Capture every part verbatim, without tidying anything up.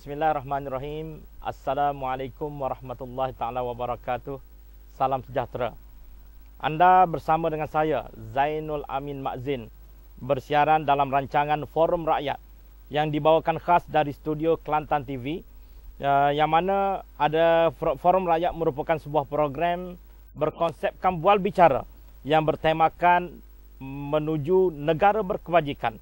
Bismillahirrahmanirrahim. Assalamualaikum warahmatullahi taala wabarakatuh. Salam sejahtera. Anda bersama dengan saya, Zainul Amin Ma'zin, bersiaran dalam rancangan Forum Rakyat yang dibawakan khas dari studio Kelantan T V, yang mana ada Forum Rakyat merupakan sebuah program berkonsepkan bual bicara yang bertemakan menuju negara berkebajikan,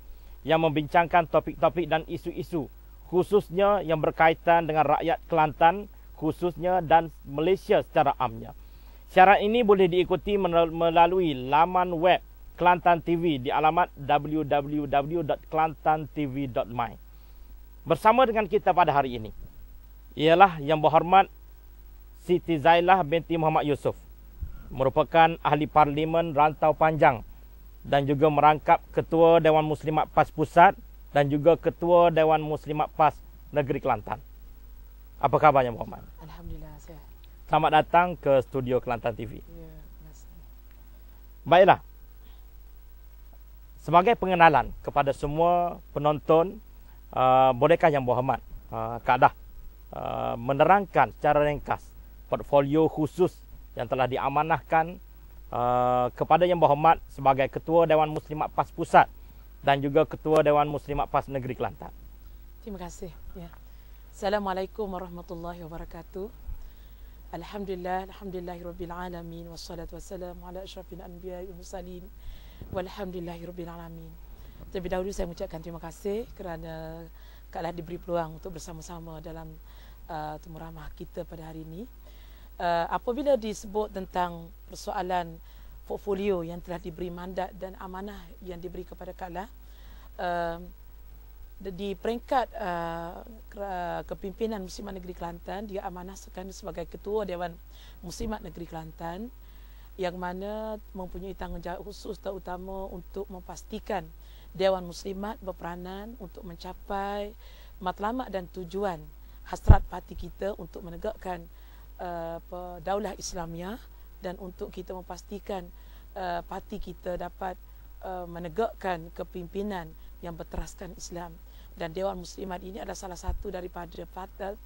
yang membincangkan topik-topik dan isu-isu khususnya yang berkaitan dengan rakyat Kelantan khususnya dan Malaysia secara amnya. Siaran ini boleh diikuti melalui laman web Kelantan T V di alamat w w w dot kelantan t v dot my. Bersama dengan kita pada hari ini ialah yang berhormat Siti Zailah binti Mohd Yusof, merupakan ahli parlimen Rantau Panjang dan juga merangkap Ketua Dewan Muslimat P A S Pusat dan juga Ketua Dewan Muslimat P A S Negeri Kelantan. Apa khabarnya, Muhammad? Alhamdulillah, saya. Selamat datang ke studio Kelantan T V. Ya, baiklah. Sebagai pengenalan kepada semua penonton, uh, bolehkah yang berhormat uh, Kak Dah uh, menerangkan secara ringkas portfolio khusus yang telah diamanahkan uh, kepada yang berhormat sebagai Ketua Dewan Muslimat P A S Pusat dan juga Ketua Dewan Muslimat P A S Negeri Kelantan. Terima kasih. Ya. Assalamualaikum warahmatullahi wabarakatuh. Alhamdulillah, alhamdulillahirabbil alamin wassalatu wassalamu ala asyrafil anbiya'i wal mursalin walhamdulillahirabbil alamin. Terlebih dahulu saya mengucapkan terima kasih kerana Kak Dah diberi peluang untuk bersama-sama dalam uh, temu ramah kita pada hari ini. Uh, apabila disebut tentang persoalan portfolio yang telah diberi mandat dan amanah yang diberi kepada Kak Lah, uh, di peringkat uh, kepimpinan Muslimat Negeri Kelantan, dia amanahkan sebagai Ketua Dewan Muslimat Negeri Kelantan yang mana mempunyai tanggungjawab khusus terutama untuk memastikan Dewan Muslimat berperanan untuk mencapai matlamat dan tujuan hasrat parti kita untuk menegakkan uh, daulah Islamiah dan untuk kita memastikan uh, parti kita dapat uh, menegakkan kepimpinan yang berteraskan Islam. Dan Dewan Muslimat ini adalah salah satu daripada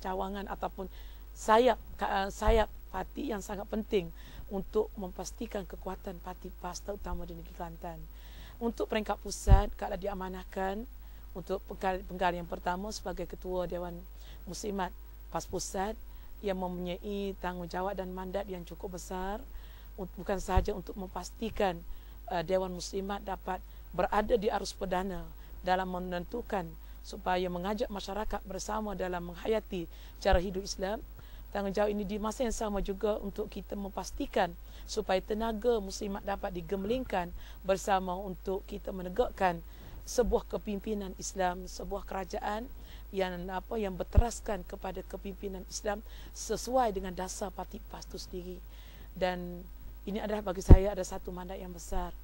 cawangan ataupun sayap sayap parti yang sangat penting untuk memastikan kekuatan parti P A S terutama di negeri Kelantan. Untuk peringkat pusat, Kak Dah diamanahkan untuk penggal yang pertama sebagai Ketua Dewan Muslimat P A S Pusat yang mempunyai tanggungjawab dan mandat yang cukup besar, bukan sahaja untuk memastikan Dewan Muslimat dapat berada di arus perdana dalam menentukan supaya mengajak masyarakat bersama dalam menghayati cara hidup Islam. Tanggungjawab ini di masa yang sama juga untuk kita memastikan supaya tenaga muslimat dapat digemblengkan bersama untuk kita menegakkan sebuah kepimpinan Islam, sebuah kerajaan yang apa yang berteraskan kepada kepimpinan Islam sesuai dengan dasar parti P A S itu sendiri. Dan ini adalah bagi saya ada satu mandat yang besar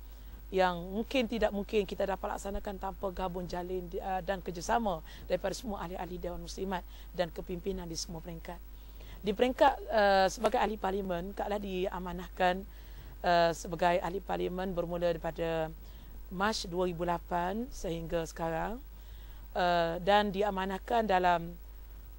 yang mungkin tidak mungkin kita dapat laksanakan tanpa gabung jalin dan kerjasama daripada semua ahli-ahli Dewan Muslimat dan kepimpinan di semua peringkat. Di peringkat uh, sebagai ahli parlimen, Kak Dah diamanahkan uh, sebagai ahli parlimen bermula daripada Mac dua ribu lapan sehingga sekarang. Uh, dan diamanahkan dalam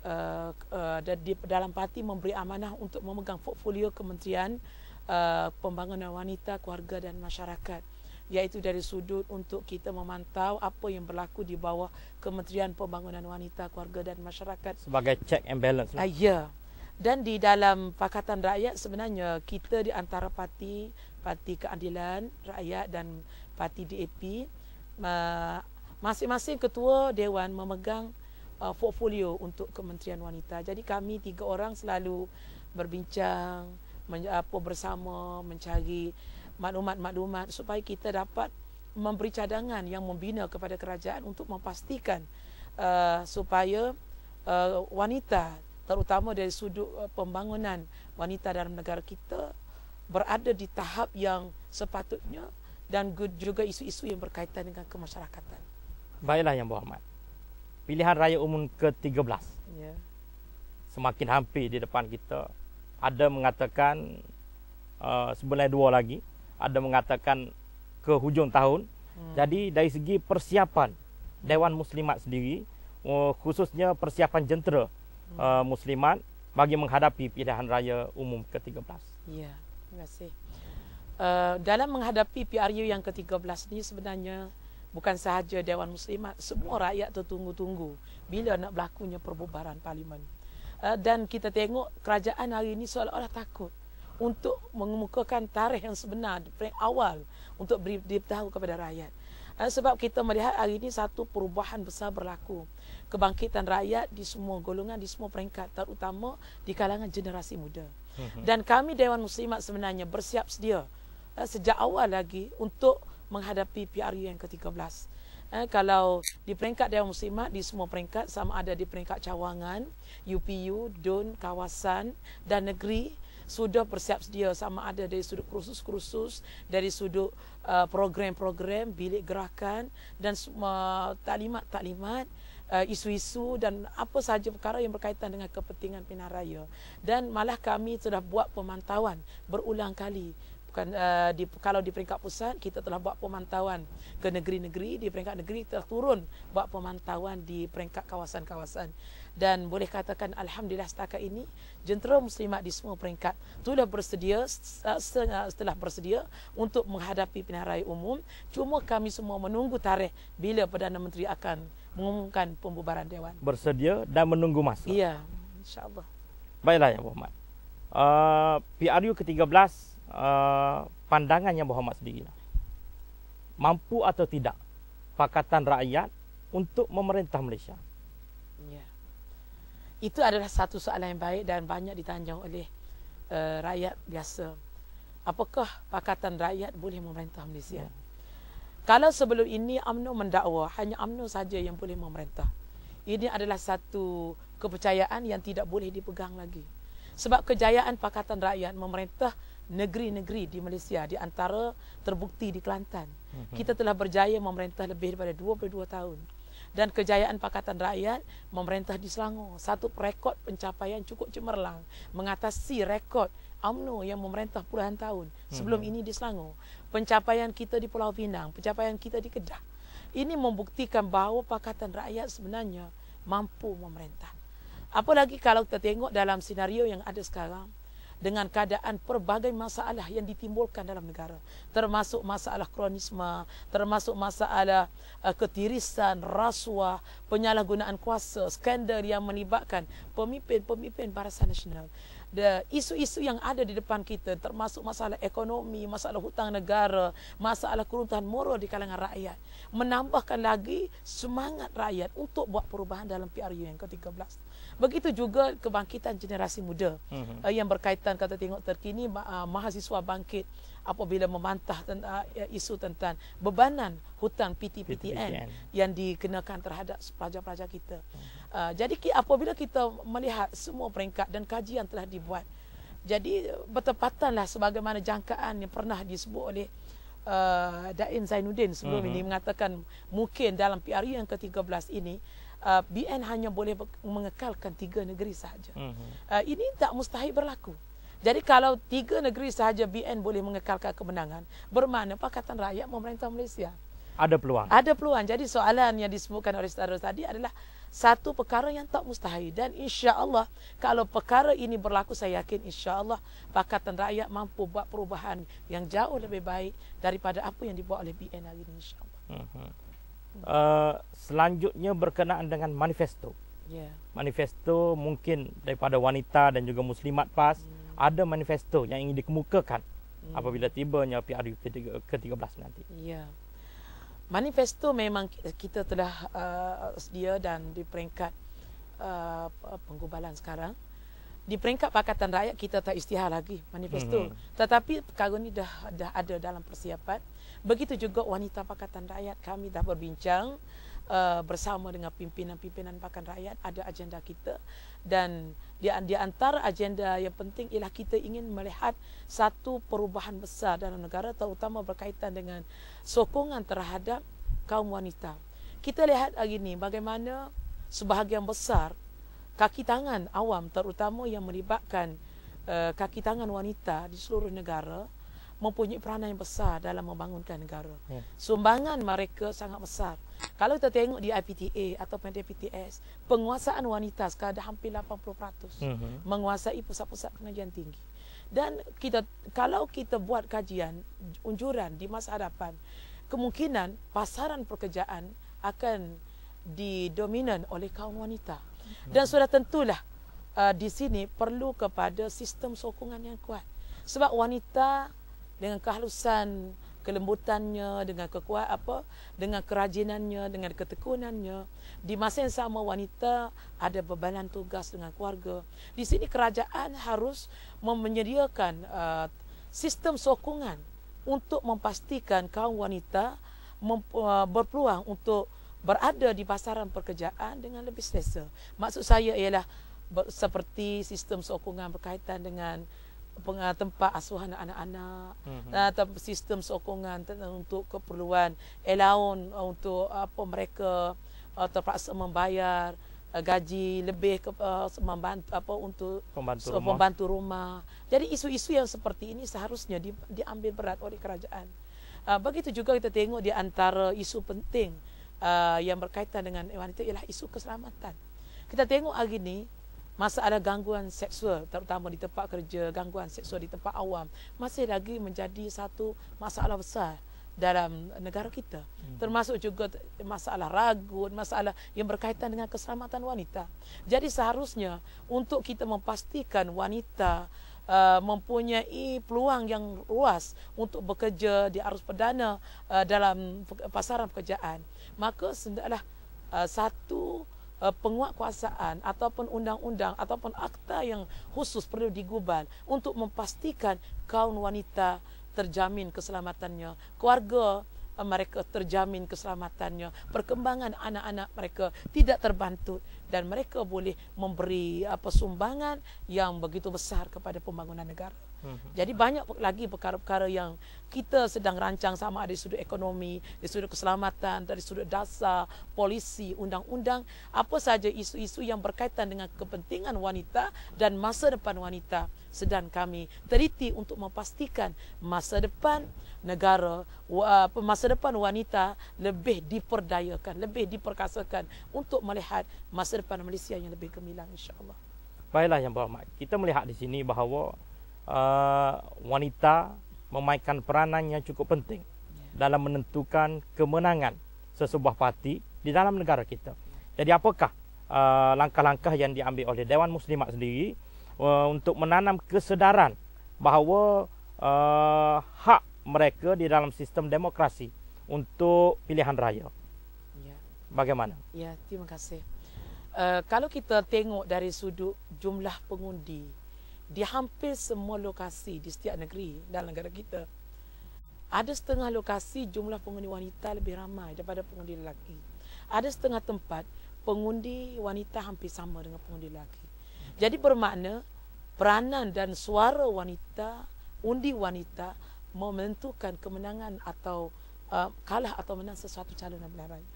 uh, uh, di, dalam parti memberi amanah untuk memegang portfolio Kementerian uh, Pembangunan Wanita, Keluarga dan Masyarakat, iaitu dari sudut untuk kita memantau apa yang berlaku di bawah Kementerian Pembangunan Wanita, Keluarga dan Masyarakat sebagai check and balance. Uh, ya. Yeah. Dan di dalam Pakatan Rakyat sebenarnya kita di antara parti Parti Keadilan Rakyat dan Parti D A P, uh, masing-masing ketua dewan memegang uh, portfolio untuk Kementerian Wanita. Jadi kami tiga orang selalu berbincang, men apa, bersama mencari maklumat-maklumat supaya kita dapat memberi cadangan yang membina kepada kerajaan untuk memastikan uh, supaya uh, wanita terutama dari sudut uh, pembangunan wanita dalam negara kita berada di tahap yang sepatutnya dan juga isu-isu yang berkaitan dengan kemasyarakatan. Baiklah yang berhormat, pilihan raya umum ke tiga belas yeah. semakin hampir di depan kita. Ada mengatakan uh, sebenarnya dua lagi, ada mengatakan ke hujung tahun. hmm. Jadi dari segi persiapan Dewan Muslimat sendiri uh, khususnya persiapan jentera uh, muslimat bagi menghadapi pilihan raya umum ke tiga belas. Ya, terima kasih. Uh, dalam menghadapi P R U yang ke tiga belas ini sebenarnya bukan sahaja Dewan Muslimat, semua rakyat tertunggu-tunggu bila nak berlakunya perbubaran parlimen. Uh, dan kita tengok kerajaan hari ini seolah-olah takut untuk mengemukakan tarikh yang sebenar, tarikh awal untuk diberitahu kepada rakyat. Sebab kita melihat hari ini satu perubahan besar berlaku. Kebangkitan rakyat di semua golongan, di semua peringkat, terutama di kalangan generasi muda. Dan kami Dewan Muslimat sebenarnya bersiap sedia sejak awal lagi untuk menghadapi P R U yang ke tiga belas. Eh, kalau di peringkat Dewan Muslimat, di semua peringkat, sama ada di peringkat cawangan, U P U, D U N, kawasan dan negeri, sudah bersiap sedia sama ada dari sudut kursus-kursus, dari sudut program-program, uh, bilik gerakan dan semua taklimat-taklimat, uh, isu-isu dan apa sahaja perkara yang berkaitan dengan kepentingan pilihan raya. Dan malah kami sudah buat pemantauan berulang kali. Bukan, uh, di, kalau di peringkat pusat kita telah buat pemantauan ke negeri-negeri, di peringkat negeri telah turun buat pemantauan di peringkat kawasan-kawasan. Dan boleh katakan alhamdulillah setakat ini jentera muslimat di semua peringkat sudah bersedia, setelah bersedia untuk menghadapi pilihan raya umum. Cuma kami semua menunggu tarikh bila Perdana Menteri akan mengumumkan pembubaran Dewan. Bersedia dan menunggu masa. Iya, insyaAllah. Baiklah Yang Berhormat, uh, P R U ke tiga belas, Uh, pandangan Yang Berhormat sendiri, mampu atau tidak Pakatan Rakyat untuk memerintah Malaysia? Ya. Itu adalah satu soalan yang baik dan banyak ditanya oleh uh, rakyat biasa. Apakah Pakatan Rakyat boleh memerintah Malaysia? Ya. Kalau sebelum ini U M N O mendakwa hanya U M N O saja yang boleh memerintah, ini adalah satu kepercayaan yang tidak boleh dipegang lagi. Sebab kejayaan Pakatan Rakyat memerintah negeri-negeri di Malaysia, di antara terbukti di Kelantan. Kita telah berjaya memerintah lebih daripada dua puluh dua tahun. Dan kejayaan Pakatan Rakyat memerintah di Selangor, satu rekod pencapaian cukup cemerlang, mengatasi rekod U M N O yang memerintah puluhan tahun sebelum ini di Selangor. Pencapaian kita di Pulau Pinang, pencapaian kita di Kedah, ini membuktikan bahawa Pakatan Rakyat sebenarnya mampu memerintah. Apalagi kalau kita tengok dalam senario yang ada sekarang, dengan keadaan pelbagai masalah yang ditimbulkan dalam negara, termasuk masalah kronisme, termasuk masalah uh, ketirisan, rasuah, penyalahgunaan kuasa, skandal yang melibatkan pemimpin-pemimpin Barisan Nasional. Isu-isu yang ada di depan kita, termasuk masalah ekonomi, masalah hutang negara, masalah keruntuhan moral di kalangan rakyat, menambahkan lagi semangat rakyat untuk buat perubahan dalam P R U yang ke tiga belas. Begitu juga kebangkitan generasi muda uh-huh. yang berkaitan, kata tengok terkini, uh, mahasiswa bangkit apabila membantah tentang, uh, isu tentang bebanan hutang P T P T N yang dikenakan terhadap pelajar-pelajar kita. Uh, jadi apabila kita melihat semua peringkat dan kajian telah dibuat, jadi bertepatanlah sebagaimana jangkaan yang pernah disebut oleh uh, Dain Zainuddin sebelum uh-huh. ini, mengatakan mungkin dalam P R U yang ke tiga belas ini uh, B N hanya boleh mengekalkan tiga negeri sahaja. Uh-huh. uh, Ini tak mustahil berlaku. Jadi kalau tiga negeri sahaja B N boleh mengekalkan kemenangan, bermakna Pakatan Rakyat memerintah Malaysia. Ada peluang. Ada peluang. Jadi soalan yang disebutkan oleh saudara tadi adalah satu perkara yang tak mustahil. Dan insya Allah kalau perkara ini berlaku, saya yakin insya Allah Pakatan Rakyat mampu buat perubahan yang jauh lebih baik daripada apa yang dibuat oleh B N hari ini, insya Allah. Uh-huh. uh, Selanjutnya berkenaan dengan manifesto. Yeah. Manifesto mungkin daripada wanita dan juga Muslimat P A S. Yeah. Ada manifesto yang ingin dikemukakan hmm. apabila tibanya P R U ke tiga belas nanti. Ya. Manifesto memang kita telah uh, sedia dan di peringkat uh, penggubalan sekarang. Di peringkat Pakatan Rakyat kita tak istihar lagi manifesto. Hmm. Tetapi perkara ini dah, dah ada dalam persiapan. Begitu juga wanita Pakatan Rakyat, kami dah berbincang uh, bersama dengan pimpinan-pimpinan Pakatan Rakyat, ada agenda kita. Dan di, di antara agenda yang penting ialah kita ingin melihat satu perubahan besar dalam negara, terutama berkaitan dengan sokongan terhadap kaum wanita. Kita lihat hari ini bagaimana sebahagian besar kaki tangan awam, terutama yang melibatkan uh, kaki tangan wanita di seluruh negara, mempunyai peranan yang besar dalam membangunkan negara. Hmm. Sumbangan mereka sangat besar. Kalau kita tengok di I P T A atau P T P T S, penguasaan wanita sekarang dah hampir lapan puluh peratus hmm. menguasai pusat-pusat pengajian tinggi. Dan kita kalau kita buat kajian unjuran di masa hadapan, kemungkinan pasaran pekerjaan akan didominan oleh kaum wanita. Dan sudah tentulah uh, di sini perlu kepada sistem sokongan yang kuat. Sebab wanita dengan kehalusan, kelembutannya, dengan kekuat apa, dengan kerajinannya, dengan ketekunannya. Di masa yang sama wanita ada bebanan tugas dengan keluarga. Di sini kerajaan harus menyediakan uh, sistem sokongan untuk memastikan kaum wanita uh, berpeluang untuk berada di pasaran pekerjaan dengan lebih selesa. Maksud saya ialah seperti sistem sokongan berkaitan dengan tempat asuhan anak-anak, atau mm-hmm. sistem sokongan untuk keperluan allowance untuk apa mereka terpaksa membayar gaji lebih ke, uh, membantu apa untuk pembantu, so, rumah. pembantu rumah. Jadi isu-isu yang seperti ini seharusnya di, diambil berat oleh kerajaan. Uh, begitu juga kita tengok di antara isu penting uh, yang berkaitan dengan wanita ialah isu keselamatan. Kita tengok hari ini masalah gangguan seksual, terutama di tempat kerja, gangguan seksual di tempat awam masih lagi menjadi satu masalah besar dalam negara kita. Termasuk juga masalah ragut, masalah yang berkaitan dengan keselamatan wanita. Jadi seharusnya untuk kita memastikan wanita uh, mempunyai peluang yang luas untuk bekerja di arus perdana uh, dalam pasaran pekerjaan, maka sendaklah uh, satu penguatkuasaan ataupun undang-undang ataupun akta yang khusus perlu digubal untuk memastikan kaum wanita terjamin keselamatannya, keluarga mereka terjamin keselamatannya, perkembangan anak-anak mereka tidak terbantut dan mereka boleh memberi apa sumbangan yang begitu besar kepada pembangunan negara. Jadi banyak lagi perkara-perkara yang kita sedang rancang sama ada di sudut ekonomi, di sudut keselamatan, dari sudut dasar, polisi, undang-undang, apa saja isu-isu yang berkaitan dengan kepentingan wanita dan masa depan wanita. Sedang kami teliti untuk memastikan masa depan negara, masa depan wanita lebih diperdayakan, lebih diperkasakan untuk melihat masa depan Malaysia yang lebih gemilang, insya-Allah. Baiklah Yang Berhormat, kita melihat di sini bahawa Uh, wanita memainkan peranannya cukup penting yeah. dalam menentukan kemenangan sesebuah parti di dalam negara kita. Yeah. Jadi apakah langkah-langkah uh, yang diambil oleh Dewan Muslimat sendiri uh, untuk menanam kesedaran bahawa uh, hak mereka di dalam sistem demokrasi untuk pilihan raya? Yeah. Bagaimana? Ya, yeah, terima kasih. Uh, kalau kita tengok dari sudut jumlah pengundi di hampir semua lokasi di setiap negeri dalam negara kita, ada setengah lokasi jumlah pengundi wanita lebih ramai daripada pengundi lelaki. Ada setengah tempat pengundi wanita hampir sama dengan pengundi lelaki. Jadi bermakna peranan dan suara wanita, undi wanita menentukan kemenangan atau uh, kalah atau menang sesuatu calon pilihan raya.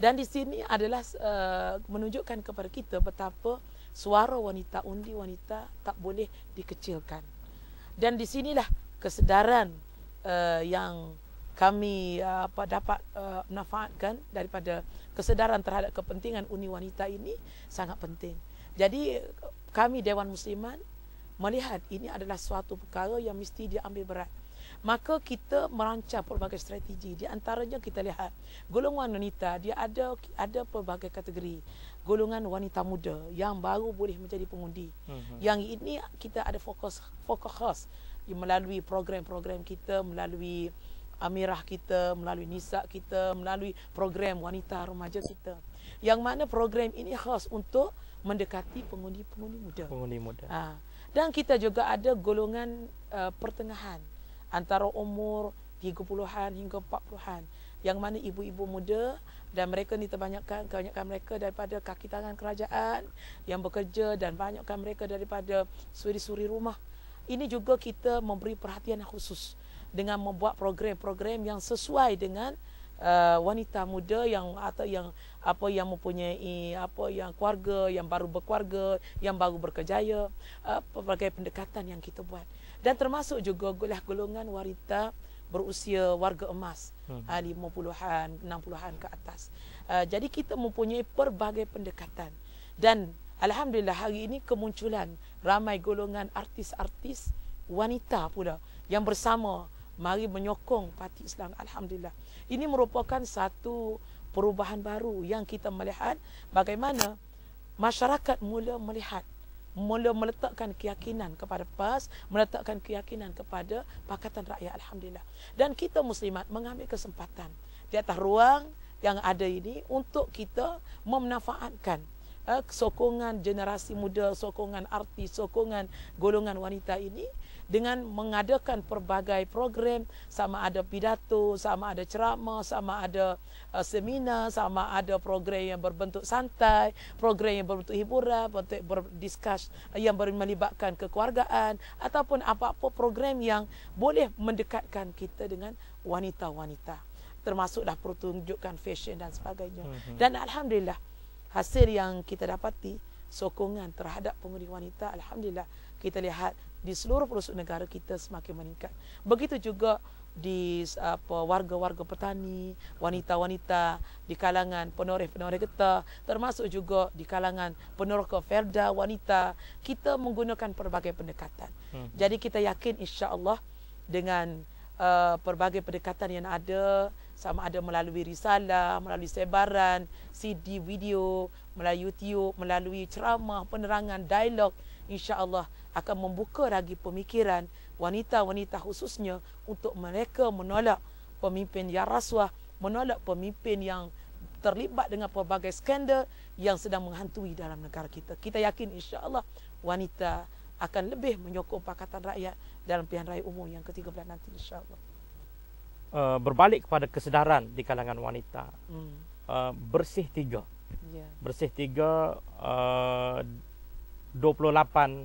Dan di sini adalah uh, menunjukkan kepada kita betapa suara wanita, undi wanita tak boleh dikecilkan. Dan di sinilah kesedaran uh, yang kami uh, dapat uh, manfaatkan daripada kesedaran terhadap kepentingan undi wanita ini sangat penting. Jadi kami Dewan Muslimat melihat ini adalah suatu perkara yang mesti diambil berat. Maka kita merancang pelbagai strategi. Di antaranya kita lihat golongan wanita, dia ada ada pelbagai kategori. Golongan wanita muda yang baru boleh menjadi pengundi. Mm-hmm. Yang ini kita ada fokus fokus khas melalui program-program kita, melalui amirah kita, melalui nisa kita, melalui program wanita remaja kita. Yang mana program ini khas untuk mendekati pengundi-pengundi muda. Pengundi muda. Ha. Dan kita juga ada golongan uh, pertengahan, antara umur tiga puluhan hingga empat puluhan, yang mana ibu-ibu muda, dan mereka ni terbanyakan kebanyakan mereka daripada kaki tangan kerajaan yang bekerja dan banyakkan mereka daripada suri-suri rumah. Ini juga kita memberi perhatian khusus dengan membuat program-program yang sesuai dengan uh, wanita muda yang atau yang apa yang mempunyai apa yang keluarga, yang baru berkeluarga, yang baru berkejaya, uh, berbagai pendekatan yang kita buat. Dan termasuk juga golongan wanita berusia warga emas, hmm. uh, lima puluhan, enam puluhan ke atas. Uh, jadi kita mempunyai berbagai pendekatan. Dan alhamdulillah hari ini kemunculan ramai golongan artis-artis wanita pula yang bersama mari menyokong Parti Islam. Alhamdulillah. Ini merupakan satu perubahan baru yang kita melihat bagaimana masyarakat mula melihat, mula meletakkan keyakinan kepada P A S, meletakkan keyakinan kepada Pakatan Rakyat. Alhamdulillah. Dan kita muslimat mengambil kesempatan di atas ruang yang ada ini untuk kita memanfaatkan eh, sokongan generasi muda, sokongan artis, sokongan golongan wanita ini dengan mengadakan pelbagai program, sama ada pidato, sama ada ceramah, sama ada uh, seminar, sama ada program yang berbentuk santai, program yang berbentuk hiburan, bentuk berdiskus yang melibatkan kekeluargaan, ataupun apa-apa program yang boleh mendekatkan kita dengan wanita-wanita, termasuklah pertunjukan fashion dan sebagainya. Mm-hmm. Dan alhamdulillah hasil yang kita dapati sokongan terhadap pengundi wanita, alhamdulillah kita lihat di seluruh pelosok negara kita semakin meningkat. Begitu juga di apa warga-warga petani, wanita-wanita di kalangan penoreh-penoreh getah, termasuk juga di kalangan penoreh FELDA wanita, kita menggunakan pelbagai pendekatan. Hmm. Jadi kita yakin insya-Allah dengan uh, pelbagai pendekatan yang ada, sama ada melalui risalah, melalui sebaran, C D, video, melalui YouTube, melalui ceramah, penerangan, dialog, insya-Allah akan membuka lagi pemikiran wanita-wanita khususnya untuk mereka menolak pemimpin yang rasuah, menolak pemimpin yang terlibat dengan pelbagai skandal yang sedang menghantui dalam negara kita. Kita yakin insya-Allah wanita akan lebih menyokong Pakatan Rakyat dalam pilihan raya umum yang ke tiga belas nanti insya-Allah. Uh, berbalik kepada kesedaran di kalangan wanita. Hmm. Uh, bersih tiga. Yeah. Bersih tiga uh, dua puluh lapan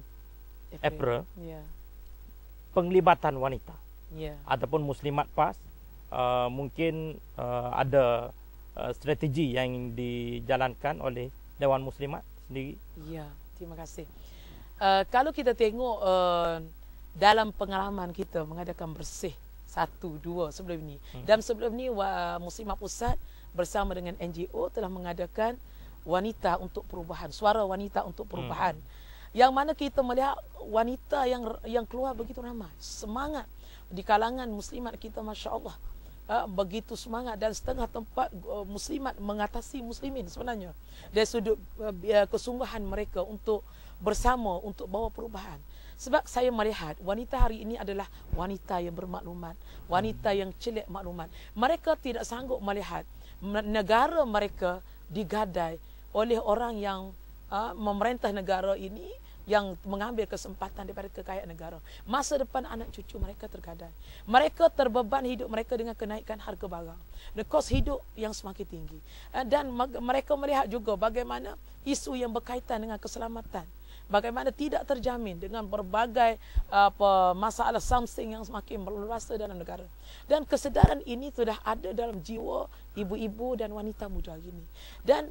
April, yeah. penglibatan wanita, yeah. ataupun Muslimat P A S, uh, mungkin uh, ada uh, strategi yang dijalankan oleh Dewan Muslimat sendiri. Ya, yeah. Terima kasih. Uh, kalau kita tengok uh, dalam pengalaman kita mengadakan bersih satu, dua sebelum ini, hmm. dan sebelum ini uh, Muslimat Pusat bersama dengan N G O telah mengadakan wanita untuk perubahan, suara wanita untuk perubahan. Hmm. Yang mana kita melihat wanita yang yang keluar begitu ramai, semangat di kalangan muslimat kita, masya Allah, uh, begitu semangat, dan setengah tempat uh, muslimat mengatasi muslimin sebenarnya dari sudut uh, kesungguhan mereka untuk bersama untuk bawa perubahan. Sebab saya melihat wanita hari ini adalah wanita yang bermaklumat, wanita yang celik maklumat. Mereka tidak sanggup melihat negara mereka digadai oleh orang yang uh, memerintah negara ini, yang mengambil kesempatan daripada kekayaan negara. Masa depan anak cucu mereka tergadai. Mereka terbeban hidup mereka dengan kenaikan harga barang, the cost hidup yang semakin tinggi. Dan mereka melihat juga bagaimana isu yang berkaitan dengan keselamatan, bagaimana tidak terjamin dengan berbagai apa, masalah samsing yang semakin meluasa dalam negara. Dan kesedaran ini sudah ada dalam jiwa ibu-ibu dan wanita muda ini. Dan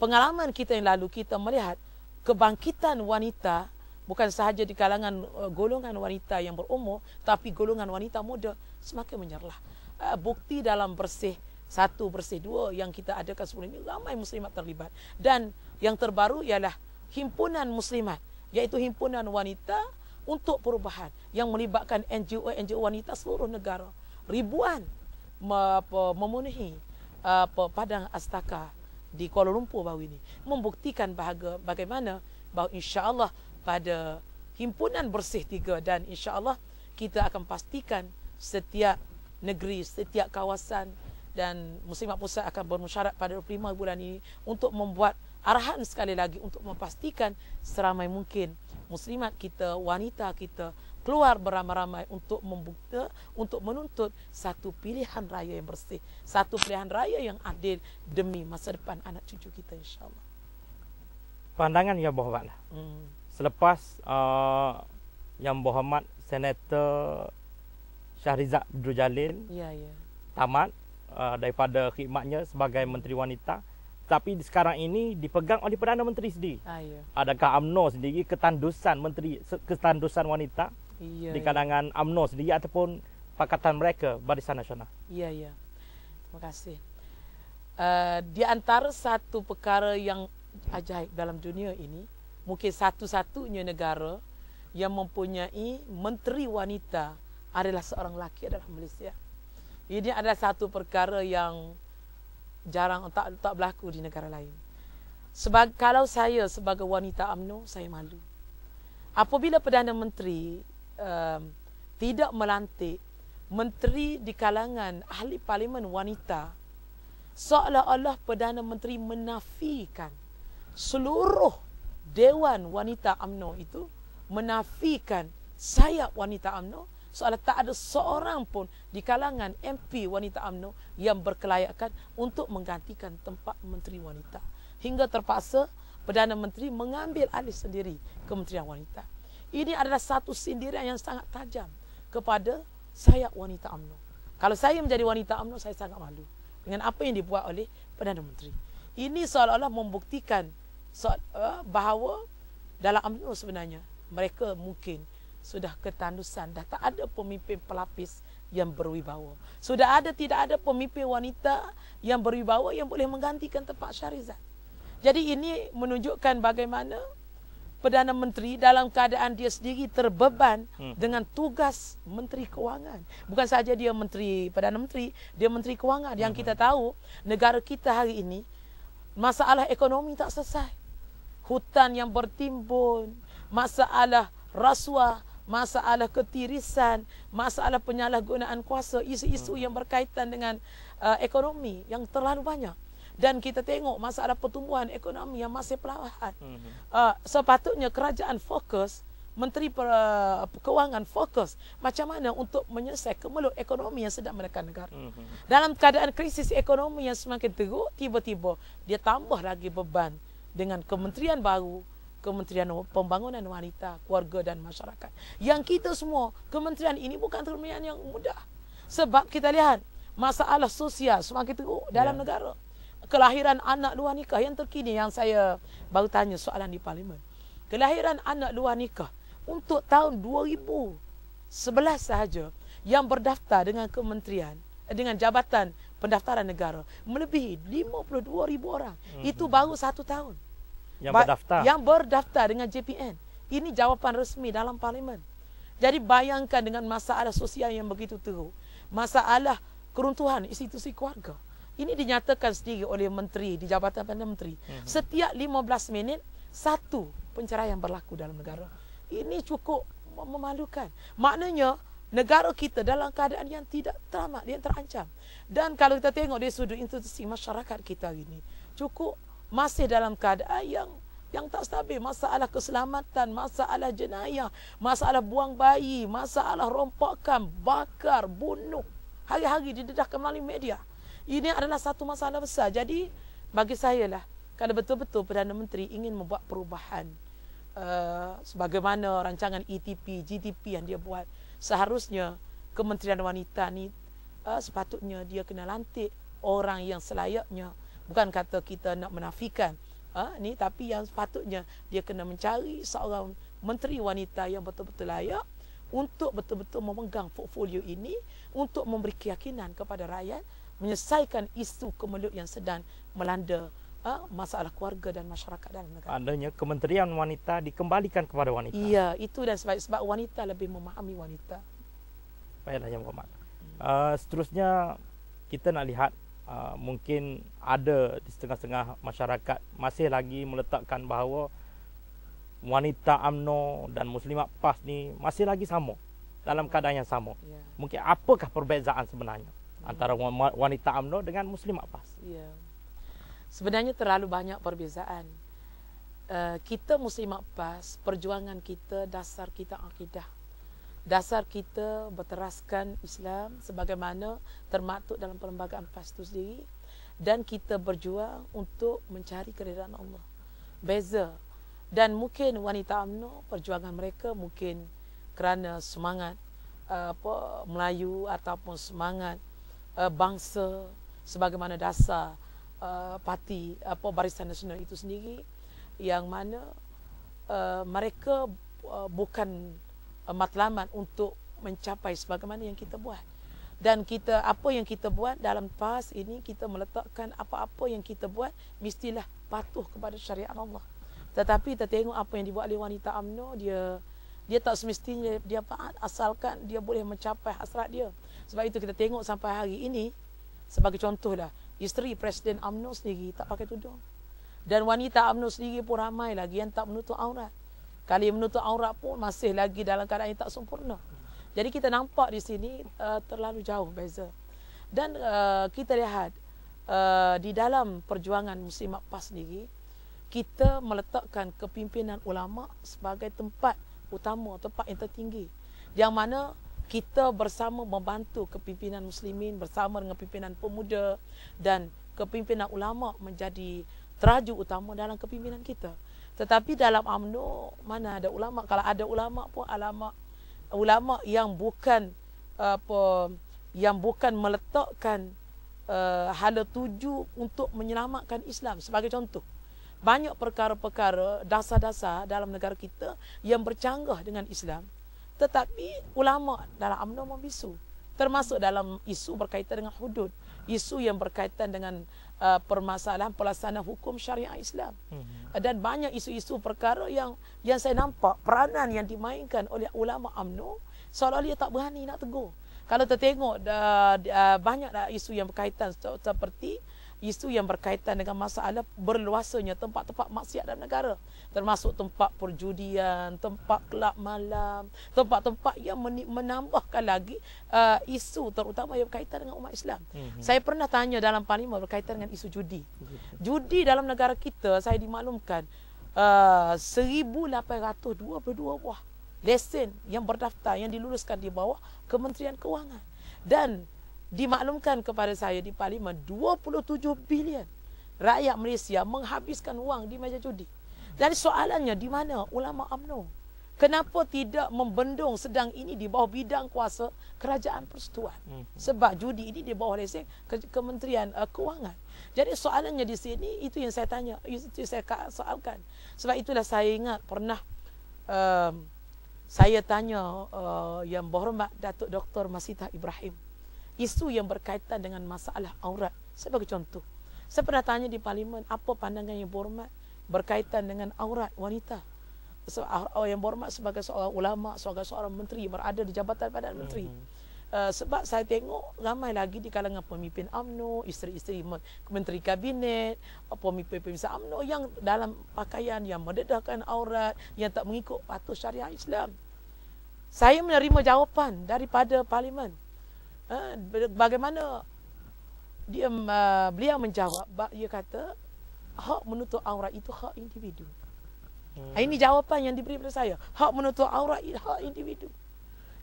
pengalaman kita yang lalu kita melihat kebangkitan wanita bukan sahaja di kalangan uh, golongan wanita yang berumur, tapi golongan wanita muda semakin menyerlah. Uh, bukti dalam bersih satu, bersih dua yang kita adakan sebelum ini, ramai muslimat terlibat. Dan yang terbaru ialah himpunan muslimat, iaitu himpunan wanita untuk perubahan yang melibatkan N G O N G O wanita seluruh negara. Ribuan memenuhi uh, Padang Astaka di Kuala Lumpur baru ini, membuktikan bahagia bagaimana bahawa insya-Allah pada himpunan bersih tiga, dan insya-Allah kita akan pastikan setiap negeri, setiap kawasan, dan Muslimat Pusat akan bermusyarat pada dua puluh lima bulan ini untuk membuat arahan sekali lagi untuk memastikan seramai mungkin muslimat kita, wanita kita keluar beramai-ramai untuk membuktikan, untuk menuntut satu pilihan raya yang bersih, satu pilihan raya yang adil demi masa depan anak cucu kita insya-Allah. Pandangan yang berhormat lah. Hmm. Selepas uh, yang berhormat Senator Syahrizat Abdul Jalil, ya, ya. tamat uh, daripada khidmatnya sebagai Menteri Wanita. Tapi sekarang ini dipegang oleh Perdana Menteri sendiri. Ah, ya. Adakah UMNO sendiri ketandusan menteri ketandusan wanita ya, di kalangan ya. UMNO sendiri ataupun pakatan mereka Barisan Nasional? Iya, iya. Terima kasih. Uh, di antara satu perkara yang ajaib dalam dunia ini, mungkin satu-satunya negara yang mempunyai menteri wanita adalah seorang lelaki adalah Malaysia. Ini adalah satu perkara yang jarang tak, tak berlaku di negara lain. Sebab, kalau saya sebagai wanita UMNO, saya malu. Apabila Perdana Menteri um, tidak melantik menteri di kalangan ahli parlimen wanita, seolah-olah Perdana Menteri menafikan seluruh Dewan Wanita UMNO itu, menafikan sayap wanita UMNO, soalnya tak ada seorang pun di kalangan M P wanita UMNO yang berkelayakan untuk menggantikan tempat Menteri Wanita. Hingga terpaksa Perdana Menteri mengambil alih sendiri Kementerian Wanita. Ini adalah satu sindiran yang sangat tajam kepada sayap wanita UMNO. Kalau saya menjadi wanita UMNO, saya sangat malu dengan apa yang dibuat oleh Perdana Menteri. Ini seolah-olah membuktikan bahawa dalam UMNO sebenarnya mereka mungkin sudah ketandusan, dah tak ada pemimpin pelapis yang berwibawa. Sudah ada tidak ada pemimpin wanita yang berwibawa yang boleh menggantikan tempat Syarizat. Jadi ini menunjukkan bagaimana Perdana Menteri dalam keadaan dia sendiri terbeban hmm. dengan tugas Menteri Kewangan. Bukan saja dia Menteri Perdana Menteri, dia Menteri Kewangan. Yang kita tahu negara kita hari ini masalah ekonomi tak selesai. Hutan yang bertimbun, masalah rasuah, masalah ketirisan, masalah penyalahgunaan kuasa, isu-isu yang berkaitan dengan uh, ekonomi yang terlalu banyak. Dan kita tengok masalah pertumbuhan ekonomi yang masih perlahan. Uh, sepatutnya kerajaan fokus, Menteri per, uh, Kewangan fokus macam mana untuk menyelesaikan kemelut ekonomi yang sedang menekan negara. Dalam keadaan krisis ekonomi yang semakin teruk, tiba-tiba dia tambah lagi beban dengan kementerian baru, Kementerian Pembangunan Wanita, Keluarga dan Masyarakat. Yang kita semua, kementerian ini bukan kementerian yang mudah. Sebab kita lihat, masalah sosial semakin teruk dalam yeah. negara. Kelahiran anak luar nikah yang terkini yang saya baru tanya soalan di Parlimen. Kelahiran anak luar nikah untuk tahun dua ribu sebelas sahaja yang berdaftar dengan kementerian, dengan Jabatan Pendaftaran Negara melebihi lima puluh dua ribu orang. Mm-hmm. Itu baru satu tahun. Yang berdaftar. Yang berdaftar dengan J P N. Ini jawapan resmi dalam Parlimen. Jadi bayangkan dengan masalah sosial yang begitu teruk, masalah keruntuhan institusi keluarga. Ini dinyatakan sendiri oleh menteri di Jabatan Perdana Menteri. Mm-hmm. Setiap lima belas minit, satu penceraian berlaku dalam negara. Ini cukup memalukan. Maknanya, negara kita dalam keadaan yang tidak teramat, yang terancam. Dan kalau kita tengok dari sudut institusi masyarakat kita ini, cukup masih dalam keadaan yang yang tak stabil. Masalah keselamatan, masalah jenayah, masalah buang bayi, masalah rompakan, bakar, bunuh. Hari-hari didedahkan melalui media. Ini adalah satu masalah besar. Jadi bagi saya lah, kalau betul-betul Perdana Menteri ingin membuat perubahan uh, sebagaimana rancangan E T P, G D P yang dia buat, seharusnya Kementerian Wanita ni uh, sepatutnya dia kena lantik orang yang selayaknya. Bukan kata kita nak menafikan ha, ni, tapi yang sepatutnya dia kena mencari seorang Menteri Wanita yang betul-betul layak untuk betul-betul memegang portfolio ini, untuk memberi keyakinan kepada rakyat, menyelesaikan isu kemelut yang sedang melanda ha, masalah keluarga dan masyarakat dalam negara. Adanya Kementerian Wanita dikembalikan kepada wanita. Iya, itu dan sebab, sebab wanita lebih memahami wanita. Baiklah, Yang Berhormat. Uh, seterusnya, kita nak lihat Uh, mungkin ada di setengah-setengah masyarakat masih lagi meletakkan bahawa wanita UMNO dan Muslimat P A S ni masih lagi sama, dalam keadaan yang sama. Yeah. Mungkin apakah perbezaan sebenarnya yeah. antara wanita UMNO dengan Muslimat P A S? Yeah. Sebenarnya terlalu banyak perbezaan. Uh, kita Muslimat P A S, perjuangan kita, dasar kita akidah. Dasar kita berteraskan Islam sebagaimana termaktub dalam perlembagaan P A S itu sendiri, dan kita berjuang untuk mencari keridaan Allah. Beza. Dan mungkin wanita UMNO perjuangan mereka mungkin kerana semangat uh, apa Melayu ataupun semangat uh, bangsa sebagaimana dasar uh, parti apa uh, Barisan Nasional itu sendiri, yang mana uh, mereka uh, bukan uh, matlamat untuk mencapai sebagaimana yang kita buat. Dan kita apa yang kita buat dalam P A S ini, kita meletakkan apa-apa yang kita buat mestilah patuh kepada syariat Allah. Tetapi kita tengok apa yang dibuat oleh wanita U M N O, dia dia tak semestinya dia faat asalkan dia boleh mencapai hasrat dia. Sebab itu kita tengok sampai hari ini, sebagai contohlah, isteri Presiden U M N O sendiri tak pakai tudung. Dan wanita U M N O sendiri pun ramai lagi yang tak menutup aurat. Kali menutup aurat pun masih lagi dalam keadaan yang tak sempurna. Jadi kita nampak di sini uh, terlalu jauh beza. Dan uh, kita lihat uh, di dalam perjuangan Muslimat P A S sendiri, kita meletakkan kepimpinan ulama sebagai tempat utama, tempat yang tertinggi, yang mana kita bersama membantu kepimpinan muslimin bersama dengan pimpinan pemuda, dan kepimpinan ulama menjadi teraju utama dalam kepimpinan kita. Tetapi dalam U M N O mana ada ulama? Kalau ada ulama pun ulama ulama yang bukan apa yang bukan meletakkan uh, hala tuju untuk menyelamatkan Islam. Sebagai contoh, banyak perkara-perkara, dasar-dasar dalam negara kita yang bercanggah dengan Islam, tetapi ulama dalam U M N O membisu, termasuk dalam isu berkaitan dengan hudud, isu yang berkaitan dengan uh, permasalahan pelaksanaan hukum syariah Islam. Mm-hmm. Dan banyak isu-isu perkara yang yang saya nampak peranan yang dimainkan oleh ulama U M N O seolah-olah dia tak berani nak tegur. Kalau tertengok uh, uh, banyaklah isu yang berkaitan seperti isu yang berkaitan dengan masalah berluasanya tempat-tempat maksiat dalam negara, termasuk tempat perjudian, tempat kelab malam, tempat-tempat yang menambahkan lagi uh, isu terutama yang berkaitan dengan umat Islam. Mm-hmm. Saya pernah tanya dalam parlimen berkaitan dengan isu judi. Judi dalam negara kita, saya dimaklumkan uh, seribu lapan ratus dua puluh dua buah lesen yang berdaftar, yang diluluskan di bawah Kementerian Kewangan. Dan dimaklumkan kepada saya di parlimen, dua puluh tujuh bilion rakyat Malaysia menghabiskan wang di meja judi. Jadi soalannya, di mana ulama U M N O? Kenapa tidak membendung sedang ini di bawah bidang kuasa kerajaan persekutuan? Sebab judi ini di bawah lesen ke Kementerian uh, Kewangan. Jadi soalannya di sini, itu yang saya tanya, itu yang saya soalkan. Sebab itulah saya ingat pernah uh, saya tanya uh, yang berhormat Datuk Dr Masitah Ibrahim isu yang berkaitan dengan masalah aurat. Sebagai contoh, saya pernah tanya di parlimen, apa pandangan yang berhormat berkaitan dengan aurat wanita. So, yang berhormat sebagai seorang ulama, sebagai seorang menteri, berada di jabatan Perdana Menteri. Uh, sebab saya tengok ramai lagi di kalangan pemimpin U M N O, isteri-isteri menteri kabinet, pemimpin-pemimpin U M N O yang dalam pakaian yang mendedahkan aurat, yang tak mengikut patuh syariah Islam. Saya menerima jawapan daripada parlimen. Bagaimana dia uh, beliau menjawab, dia kata hak menutup aurat itu hak individu. Hmm. Ini jawapan yang diberi kepada saya. Hak menutup aurat itu hak individu.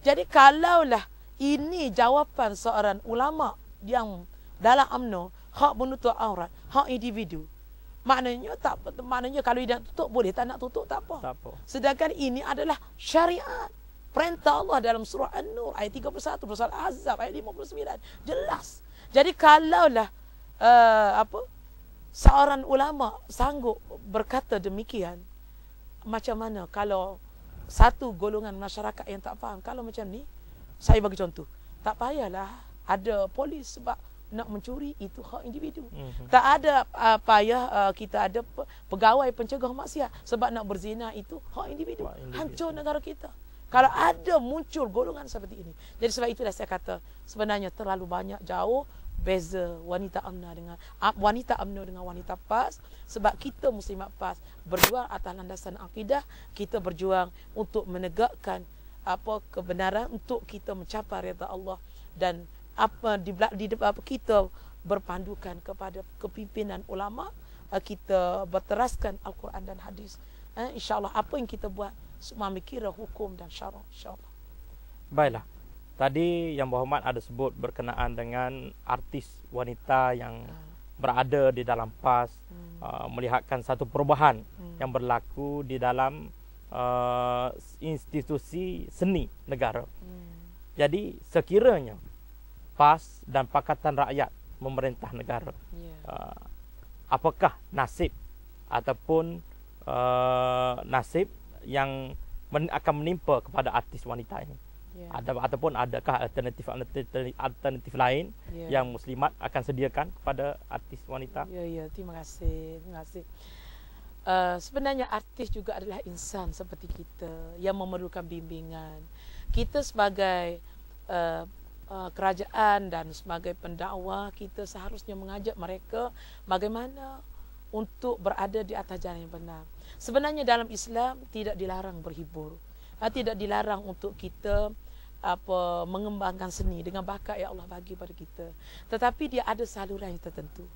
Jadi kalaulah ini jawapan seorang ulama yang dalam U M N O, hak menutup aurat hak individu, maknanya tak maknanya kalau dia nak tutup boleh, tak nak tutup tak apa. Tak apa. Sedangkan ini adalah syariat. Perintah Allah dalam surah An-Nur ayat tiga puluh satu, surah Al-Ahzab ayat lima puluh sembilan jelas. Jadi kalaulah uh, apa seorang ulama sanggup berkata demikian, macam mana kalau satu golongan masyarakat yang tak faham? Kalau macam ni, saya bagi contoh, tak payahlah ada polis, sebab nak mencuri itu hak individu. Mm-hmm. Tak ada uh, payah uh, kita ada pe pegawai pencegah maksiat, sebab nak berzina itu hak individu. Wah, individu. Hancur negara kita kalau ada muncul golongan seperti ini. Jadi sebab itulah saya kata sebenarnya terlalu banyak jauh beza wanita U M N O dengan wanita U M N O dengan wanita P A S. Sebab kita Muslimat P A S berjuang atas landasan akidah, kita berjuang untuk menegakkan apa kebenaran, untuk kita mencapai redha Allah, dan apa di, di apa kita berpandukan kepada kepimpinan ulama, kita berteraskan Al-Quran dan hadis. Eh, InsyaAllah apa yang kita buat semua mikirlah hukum dan syarak, insyaAllah. Baiklah, tadi Yang Berhormat ada sebut berkenaan dengan artis wanita yang ha. berada di dalam P A S, hmm. uh, melihatkan satu perubahan hmm. yang berlaku di dalam uh, institusi seni negara. Hmm. Jadi sekiranya P A S dan Pakatan Rakyat memerintah negara. Yeah. Uh, apakah nasib ataupun uh, nasib yang men akan menimpa kepada artis wanita ini? Yeah. Ada, ataupun adakah alternatif alternatif, alternatif lain yeah. yang Muslimat akan sediakan kepada artis wanita? Ya, yeah, ya, yeah. Terima kasih, terima kasih. Uh, sebenarnya artis juga adalah insan seperti kita yang memerlukan bimbingan. Kita sebagai uh, uh, kerajaan dan sebagai pendakwa, kita seharusnya mengajak mereka bagaimana untuk berada di atas jalan yang benar. Sebenarnya dalam Islam tidak dilarang berhibur. Tidak dilarang untuk kita apa, mengembangkan seni dengan bakat yang Allah bagi pada kita. Tetapi dia ada saluran yang tertentu.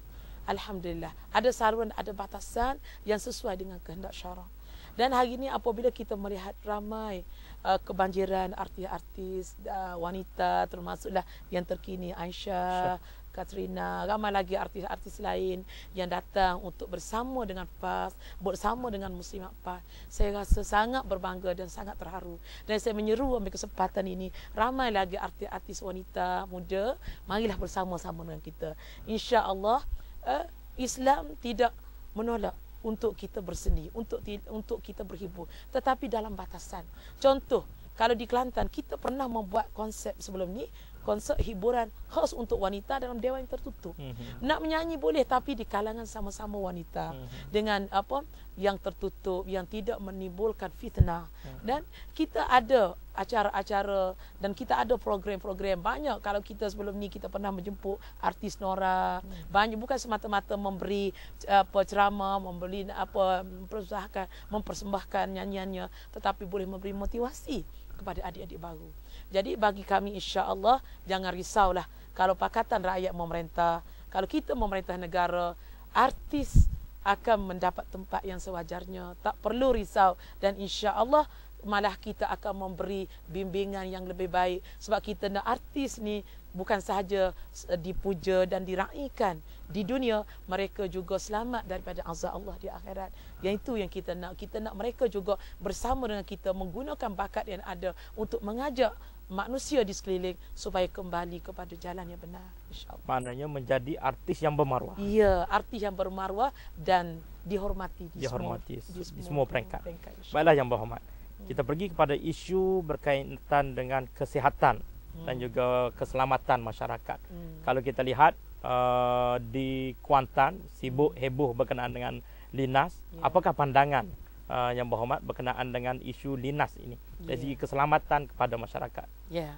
Alhamdulillah. Ada saluran, ada batasan yang sesuai dengan kehendak syarak. Dan hari ini apabila kita melihat ramai uh, kebanjiran artis-artis, uh, wanita termasuklah yang terkini Aisyah, Katrina, ramai lagi artis-artis lain yang datang untuk bersama dengan P A S, bersama dengan Muslimat P A S. Saya rasa sangat berbangga dan sangat terharu. Dan saya menyeru ambil kesempatan ini, ramai lagi artis-artis wanita muda, marilah bersama-sama dengan kita. InsyaAllah, eh, Islam tidak menolak untuk kita berseni, untuk untuk kita berhibur. Tetapi dalam batasan. Contoh, kalau di Kelantan, kita pernah membuat konsep sebelum ni, konsep hiburan khas untuk wanita dalam dewan yang tertutup. Mm-hmm. Nak menyanyi boleh, tapi di kalangan sama-sama wanita. Mm-hmm. Dengan apa yang tertutup, yang tidak menimbulkan fitnah. Mm-hmm. Dan kita ada acara-acara dan kita ada program-program banyak. Kalau kita sebelum ni kita pernah menjemput artis Nora. Mm-hmm. Banyak, bukan semata-mata memberi apa ceramah, memberi apa mempersembahkan, mempersembahkan nyanyiannya, tetapi boleh memberi motivasi kepada adik-adik baru. Jadi bagi kami insya-Allah, jangan risaulah kalau Pakatan Rakyat memerintah, kalau kita memerintah negara, artis akan mendapat tempat yang sewajarnya, tak perlu risau. Dan insya-Allah malah kita akan memberi bimbingan yang lebih baik, sebab kita nak artis ni bukan sahaja dipuja dan diraikan di dunia, mereka juga selamat daripada azab Allah di akhirat. Yang itu yang kita nak. Kita nak mereka juga bersama dengan kita menggunakan bakat yang ada untuk mengajak manusia di sekeliling supaya kembali kepada jalan yang benar. InsyaAllah. Maknanya menjadi artis yang bermaruah. Ya, artis yang bermaruah dan dihormati di, dihormati semua, di, semua, di semua peringkat. peringkat Baiklah yang berhormat, kita pergi kepada isu berkaitan dengan kesihatan dan juga keselamatan masyarakat. Hmm. Kalau kita lihat uh, di Kuantan sibuk heboh berkenaan dengan Lynas. Yeah. Apakah pandangan uh, yang berhormat berkenaan dengan isu Lynas ini dari yeah. segi keselamatan kepada masyarakat? Ya, yeah.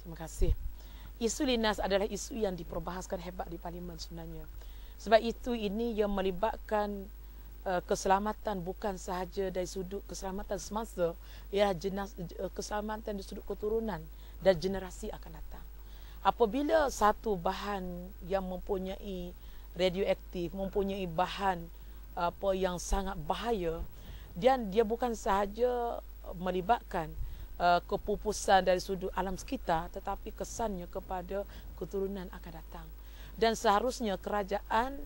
terima kasih. Isu Lynas adalah isu yang diperbahaskan hebat di Parlimen sebenarnya. Sebab itu ini yang melibatkan keselamatan bukan sahaja dari sudut keselamatan semasa, ialah jenas, keselamatan dari sudut keturunan dan generasi akan datang. Apabila satu bahan yang mempunyai radioaktif, mempunyai bahan apa yang sangat bahaya, dan dia bukan sahaja melibatkan kepupusan dari sudut alam sekitar, tetapi kesannya kepada keturunan akan datang. Dan seharusnya kerajaan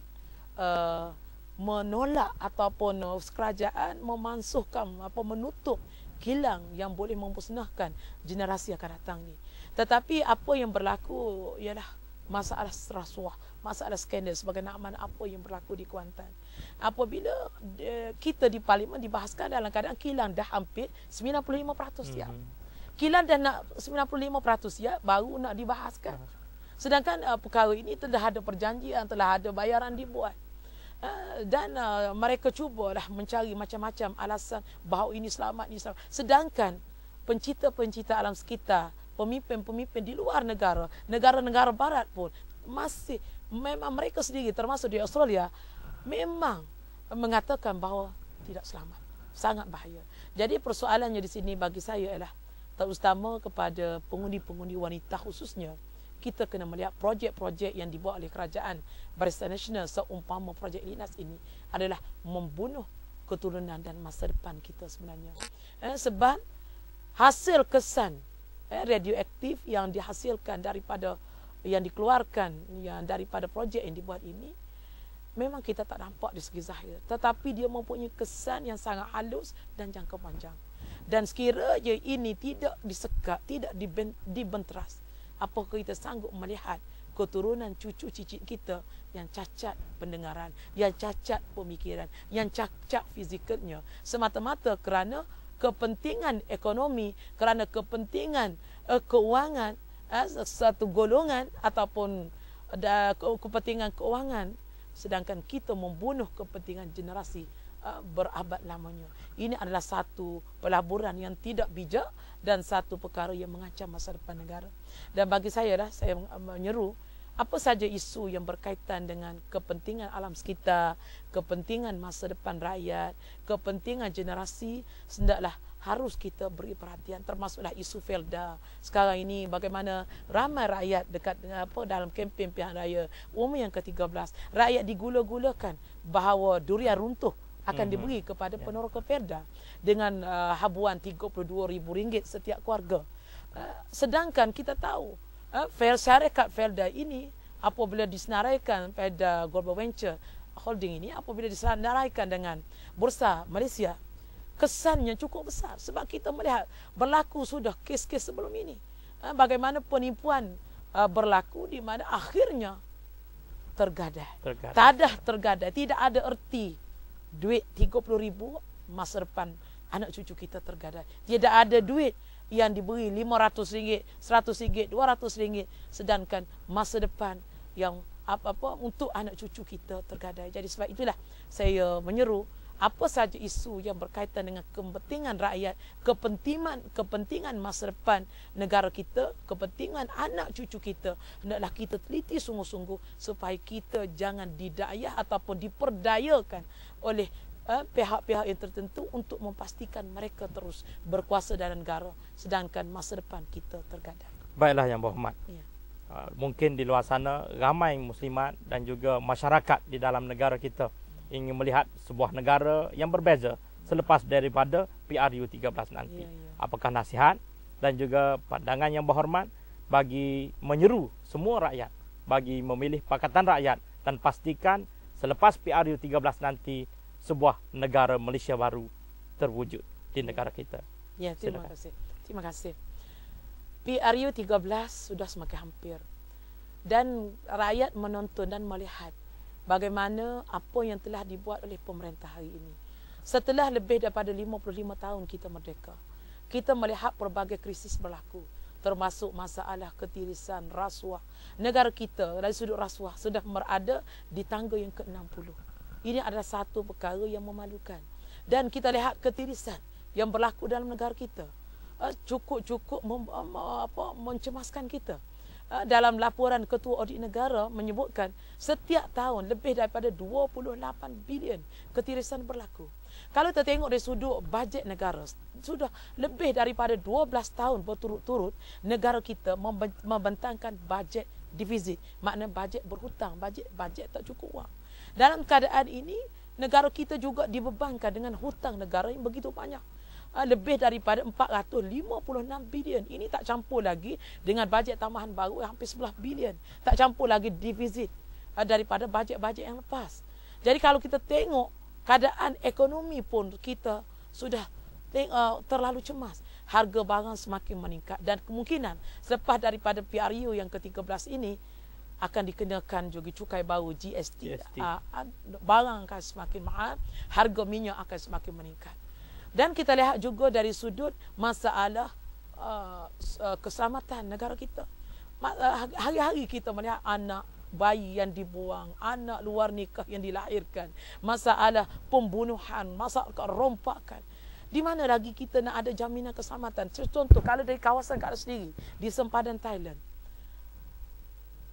uh, menolak ataupun kerajaan memansuhkan apa menutup kilang yang boleh memusnahkan generasi akan datang ni. Tetapi apa yang berlaku ialah masalah rasuah, masalah skandal sebagai nama apa yang berlaku di Kuantan. Apabila eh, kita di Parlimen dibahaskan dalam keadaan kilang dah hampir sembilan puluh lima peratus siap. Mm-hmm. Kilang dah nak sembilan puluh lima peratus siap baru nak dibahaskan. Sedangkan eh, perkara ini telah ada perjanjian, telah ada bayaran dibuat. Dan uh, mereka cubalah mencari macam-macam alasan bahawa ini selamat, ini selamat. Sedangkan pencipta-pencipta alam sekitar, pemimpin-pemimpin di luar negara, negara-negara barat pun masih, memang mereka sendiri termasuk di Australia, memang mengatakan bahawa tidak selamat, sangat bahaya. Jadi persoalannya di sini bagi saya ialah terutama kepada pengundi-pengundi wanita khususnya, kita kena melihat projek-projek yang dibuat oleh kerajaan Barisan Nasional seumpama projek Lynas ini adalah membunuh keturunan dan masa depan kita sebenarnya. Eh, sebab hasil kesan eh, radioaktif yang dihasilkan daripada yang dikeluarkan yang daripada projek yang dibuat ini memang kita tak nampak di segi zahir, tetapi dia mempunyai kesan yang sangat halus dan jangka panjang. Dan sekiranya ini tidak disekat, tidak dibenteras, apakah kita sanggup melihat keturunan cucu cicit kita yang cacat pendengaran, yang cacat pemikiran, yang cacat fizikalnya, semata-mata kerana kepentingan ekonomi, kerana kepentingan uh, keuangan, uh, satu golongan ataupun uh, kepentingan keuangan, sedangkan kita membunuh kepentingan generasi uh, berabad lamanya. Ini adalah satu pelaburan yang tidak bijak dan satu perkara yang mengancam masa depan negara. Dan bagi saya lah, saya menyeru apa saja isu yang berkaitan dengan kepentingan alam sekitar, kepentingan masa depan rakyat, kepentingan generasi, hendaklah harus kita beri perhatian, termasuklah isu FELDA. Sekarang ini bagaimana ramai rakyat dekat apa dalam kempen pilihan raya umum yang ke tiga belas, rakyat digula-gulakan bahawa durian runtuh akan diberi kepada peneroka FELDA dengan uh, habuan tiga puluh dua ribu ringgit setiap keluarga. Uh, sedangkan kita tahu Uh, syarikat FELDA ini apabila disenaraikan pada Global Venture Holding ini, apabila disenaraikan dengan Bursa Malaysia, kesannya cukup besar. Sebab kita melihat berlaku sudah kes-kes sebelum ini, uh, bagaimana penipuan uh, berlaku di mana akhirnya tergadai. tergadai. Tadah tergadai, tidak ada erti duit tiga puluh ribu masa depan anak cucu kita tergadai. Tidak ada duit yang diberi lima ratus ringgit, seratus ringgit, dua ratus ringgit, sedangkan masa depan yang apa-apa untuk anak cucu kita tergadai. Jadi sebab itulah saya menyeru apa sahaja isu yang berkaitan dengan kepentingan rakyat, kepentingan kepentingan masa depan negara kita, kepentingan anak cucu kita, hendaklah kita teliti sungguh-sungguh supaya kita jangan didayah ataupun diperdayakan oleh pihak-pihak yang tertentu untuk memastikan mereka terus berkuasa dalam negara, sedangkan masa depan kita tergadai. Baiklah Yang Berhormat, ya. Mungkin di luar sana ramai muslimat dan juga masyarakat di dalam negara kita ingin melihat sebuah negara yang berbeza selepas daripada P R U tiga belas nanti, ya, ya. Apakah nasihat dan juga pandangan Yang Berhormat bagi menyeru semua rakyat bagi memilih Pakatan Rakyat dan pastikan selepas P R U tiga belas nanti sebuah negara Malaysia baru terwujud di negara kita? Ya, terima Silakan. kasih. Terima kasih. P R U tiga belas sudah semakin hampir. Dan rakyat menonton dan melihat bagaimana apa yang telah dibuat oleh pemerintah hari ini. Setelah lebih daripada lima puluh lima tahun kita merdeka, kita melihat pelbagai krisis berlaku, termasuk masalah ketirisan, rasuah. Negara kita dari sudut rasuah sudah berada di tangga yang ke enam puluh. Ini adalah satu perkara yang memalukan. Dan kita lihat ketirisan yang berlaku dalam negara kita cukup-cukup mencemaskan kita. Dalam laporan Ketua Audit Negara menyebutkan setiap tahun lebih daripada dua puluh lapan bilion ketirisan berlaku. Kalau kita tengok dari sudut bajet negara, sudah lebih daripada dua belas tahun berturut-turut negara kita membentangkan bajet defisit, makna bajet berhutang, bajet bajet tak cukup wang. Dalam keadaan ini, negara kita juga dibebankan dengan hutang negara yang begitu banyak. Lebih daripada empat ratus lima puluh enam bilion. Ini tak campur lagi dengan bajet tambahan baru yang hampir sebelas bilion. Tak campur lagi defisit daripada bajet-bajet yang lepas. Jadi kalau kita tengok, keadaan ekonomi pun kita sudah terlalu cemas. Harga barang semakin meningkat dan kemungkinan selepas daripada P R U yang ke tiga belas ini, akan dikenakan juga cukai baru G S T, G S T. Barang akan semakin mahal, harga minyak akan semakin meningkat. Dan kita lihat juga dari sudut masalah uh, keselamatan negara kita. Hari-hari kita melihat anak bayi yang dibuang, anak luar nikah yang dilahirkan, masalah pembunuhan, masalah rompakan. Di mana lagi kita nak ada jaminan keselamatan? Contoh, kalau dari kawasan kita sendiri di sempadan Thailand,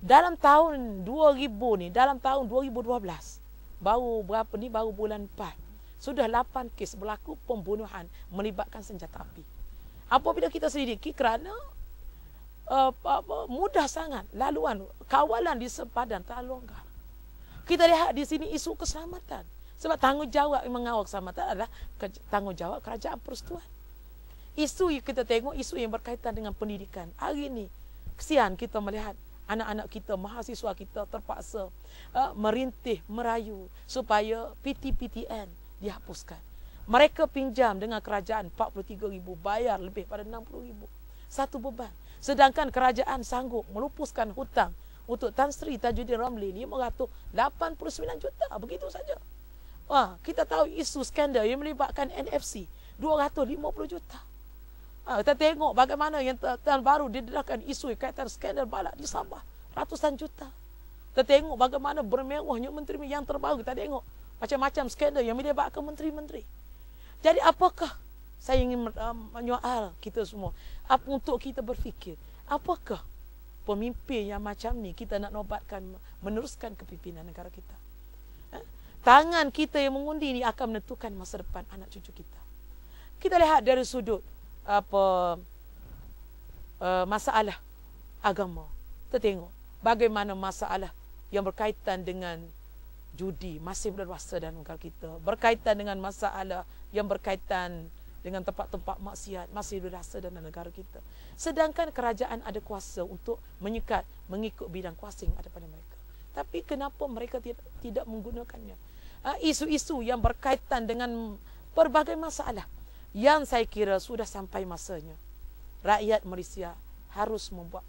dalam tahun dua ribu ni, dalam tahun dua ribu dua belas, baru berapa ni, baru bulan empat, sudah lapan kes berlaku pembunuhan melibatkan senjata api. Apabila kita selidiki kerana uh, uh, mudah sangat laluan kawalan di sempadan tak longgar. Kita lihat di sini isu keselamatan. Sebab tanggungjawab mengawal keselamatan adalah tanggungjawab kerajaan persetuan. Isu kita tengok, isu yang berkaitan dengan pendidikan. Hari ini, kesian kita melihat anak-anak kita, mahasiswa kita terpaksa uh, merintih, merayu supaya P T P T N dihapuskan. Mereka pinjam dengan kerajaan empat puluh tiga ribu ringgit, bayar lebih pada enam puluh ribu ringgit. Satu beban. Sedangkan kerajaan sanggup melupuskan hutang untuk Tan Sri Tajuddin Ramli ini mengatur lapan puluh sembilan juta. Begitu saja. Wah, kita tahu isu skandal yang melibatkan N F C dua ratus lima puluh juta. Ha, kita tengok bagaimana yang tahun baru didedahkan isu kaitan skandal balak di Sabah, ratusan juta. Kita tengok bagaimana bermewahnya menteri yang terbaru, kita tengok macam-macam skandal yang melibatkan menteri-menteri. Jadi apakah, saya ingin menyoal kita semua, apa untuk kita berfikir, apakah pemimpin yang macam ni kita nak nobatkan, meneruskan kepimpinan negara kita? Ha? Tangan kita yang mengundi ni akan menentukan masa depan anak cucu kita. Kita lihat dari sudut apa uh, masalah agama, kita tengok bagaimana masalah yang berkaitan dengan judi masih berluasa dalam negara kita, berkaitan dengan masalah yang berkaitan dengan tempat-tempat maksiat masih berluasa dalam negara kita, sedangkan kerajaan ada kuasa untuk menyekat mengikut bidang kuasa yang ada pada mereka. Tapi kenapa mereka tidak, tidak menggunakannya? Isu-isu uh, yang berkaitan dengan berbagai masalah yang saya kira sudah sampai masanya rakyat Malaysia harus membuat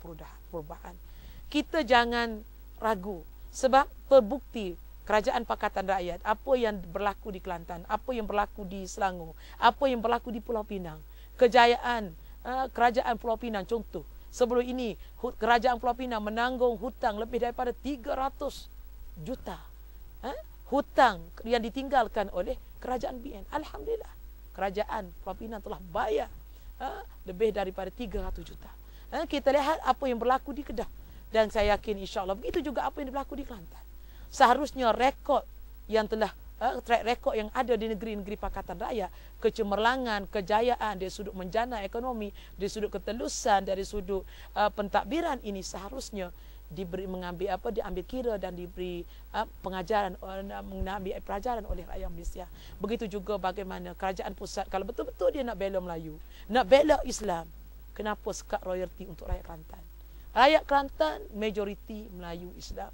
perubahan. Kita jangan ragu, sebab terbukti kerajaan Pakatan Rakyat, apa yang berlaku di Kelantan, apa yang berlaku di Selangor, apa yang berlaku di Pulau Pinang. Kejayaan kerajaan Pulau Pinang, contoh, sebelum ini kerajaan Pulau Pinang menanggung hutang lebih daripada tiga ratus juta. Hutang yang ditinggalkan oleh kerajaan B N. Alhamdulillah, kerajaan Pulau Pinang telah bayar ha, lebih daripada tiga ratus juta. Ha, kita lihat apa yang berlaku di Kedah. Dan saya yakin insyaAllah begitu juga apa yang berlaku di Kelantan. Seharusnya rekod yang telah, ha, track rekod yang ada di negeri-negeri Pakatan Rakyat, kecemerlangan, kejayaan dari sudut menjana ekonomi, dari sudut ketelusan, dari sudut uh, pentadbiran ini seharusnya diberi mengambil apa diambil kira dan diberi uh, pengajaran uh, mengambil pelajaran oleh rakyat Malaysia. Begitu juga bagaimana kerajaan pusat kalau betul-betul dia nak bela Melayu, nak bela Islam, kenapa sekat royalti untuk rakyat Kelantan? Rakyat Kelantan majoriti Melayu Islam.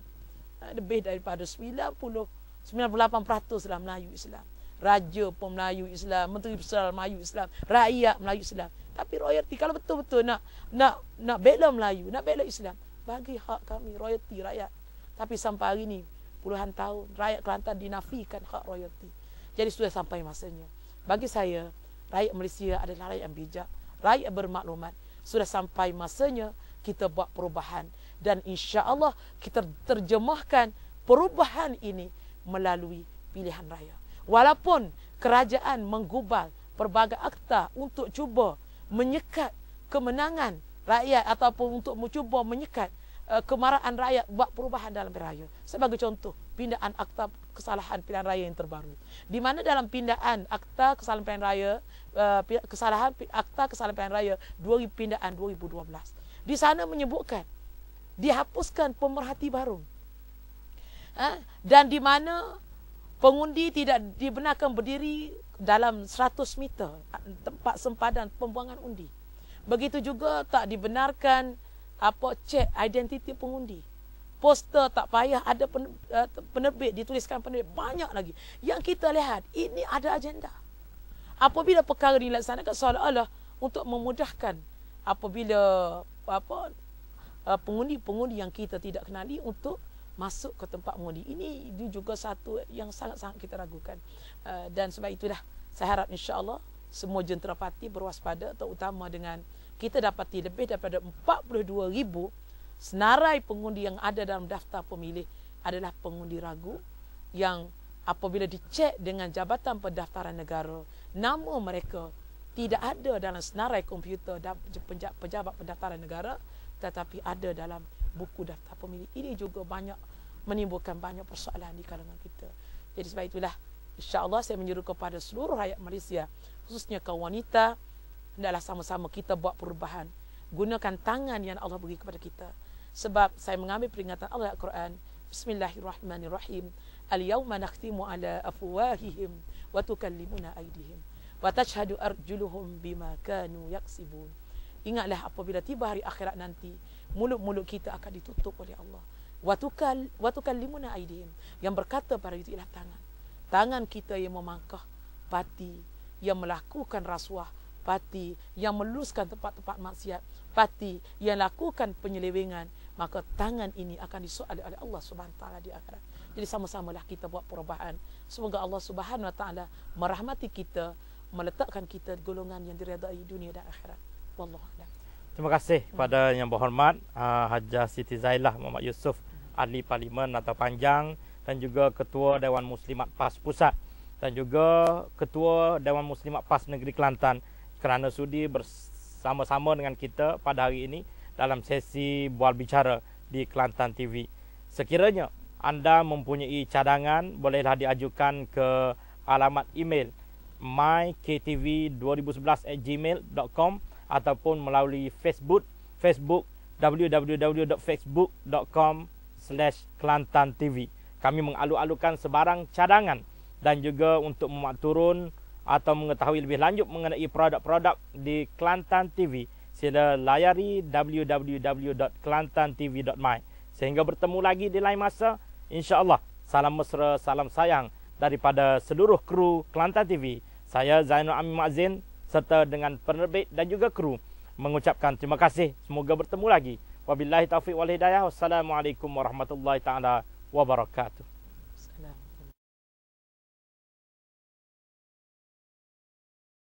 Uh, lebih daripada sembilan puluh, sembilan puluh lapan peratus dalam Melayu Islam. Raja pun Melayu Islam, Menteri Besar Melayu Islam, rakyat Melayu Islam. Tapi royalti kalau betul-betul nak nak nak bela Melayu, nak bela Islam, bagi hak kami, royalti rakyat. Tapi sampai hari ini, puluhan tahun, rakyat Kelantan dinafikan hak royalti. Jadi sudah sampai masanya. Bagi saya, rakyat Malaysia adalah rakyat yang bijak, rakyat bermaklumat. Sudah sampai masanya kita buat perubahan. Dan insya Allah kita terjemahkan perubahan ini melalui pilihan raya. Walaupun kerajaan menggubal pelbagai akta untuk cuba menyekat kemenangan rakyat ataupun untuk mencuba menyekat uh, kemarahan rakyat buat perubahan dalam pilihan raya. Sebagai contoh, pindaan akta kesalahan pilihan raya yang terbaru, di mana dalam pindaan akta kesalahan pilihan raya uh, kesalahan akta kesalahan pilihan raya pindaan dua ribu dua belas, di sana menyebutkan dihapuskan pemerhati baru, ha? Dan di mana pengundi tidak dibenarkan berdiri dalam seratus meter tempat sempadan pembuangan undi. Begitu juga tak dibenarkan apa cek identiti pengundi. Poster tak payah ada penerbit, dituliskan penerbit, banyak lagi. Yang kita lihat, ini ada agenda. Apabila perkara dilaksanakan seolah-olah untuk memudahkan apabila apa pengundi-pengundi yang kita tidak kenali untuk masuk ke tempat mengundi. Ini juga satu yang sangat-sangat kita ragukan. Dan sebab itulah saya harap insya-Allah semua jentera parti berwaspada, terutama dengan kita dapati lebih daripada empat puluh dua ribu senarai pengundi yang ada dalam daftar pemilih adalah pengundi ragu, yang apabila dicek dengan Jabatan Pendaftaran Negara, nama mereka tidak ada dalam senarai komputer pejabat pendaftaran negara, tetapi ada dalam buku daftar pemilih. Ini juga banyak menimbulkan banyak persoalan di kalangan kita. Jadi sebab itulah insya-Allah saya menyeru kepada seluruh rakyat Malaysia, khususnya kaum wanita, hendaklah sama-sama kita buat perubahan. Gunakan tangan yang Allah beri kepada kita. Sebab saya mengambil peringatan Allah Al-Quran, Bismillahirrahmanirrahim, Al-yawma nakhtimu ala afwahihim wa tukallimuna aydihim wa tashhadu arjuluhum bima kanu yaksibun. Ingatlah apabila tiba hari akhirat nanti, mulut-mulut kita akan ditutup oleh Allah. Wa tukal wa tukallimuna aydihim, yang berkata pada kita ialah tangan. Tangan kita yang memangkah parti, yang melakukan rasuah, parti yang meluluskan tempat-tempat maksiat, parti yang lakukan penyelewengan, maka tangan ini akan disoal oleh Allah Subhanahu Wa Taala di akhirat. Jadi sama-samalah kita buat perubahan. Semoga Allah Subhanahu Wa Taala merahmati kita, meletakkan kita di golongan yang diredai dunia dan akhirat. Wallahu a'lam. Terima kasih kepada yang berhormat Hajah Siti Zailah Mohd Yusof, Ahli Parlimen Rantau Panjang dan juga Ketua Dewan Muslimat P A S Pusat dan juga Ketua Dewan Muslimat P A S Negeri Kelantan, kerana sudi bersama-sama dengan kita pada hari ini dalam sesi bual bicara di Kelantan T V. Sekiranya anda mempunyai cadangan, bolehlah diajukan ke alamat email my k t v dua ribu sebelas at gmail dot com ataupun melalui Facebook, Facebook w w w dot facebook dot com slash Kelantan T V. Kami mengalu-alukan sebarang cadangan dan juga untuk memuat turun atau mengetahui lebih lanjut mengenai produk-produk di Kelantan T V, sila layari w w w dot kelantan t v dot my. Sehingga bertemu lagi di lain masa, insya-Allah. Salam mesra, salam sayang daripada seluruh kru Kelantan T V. Saya Zainul Amin Ma'zin serta dengan penerbit dan juga kru mengucapkan terima kasih. Semoga bertemu lagi. Wabillahi taufiq wal hidayah. Wassalamualaikum warahmatullahi taala wabarakatuh.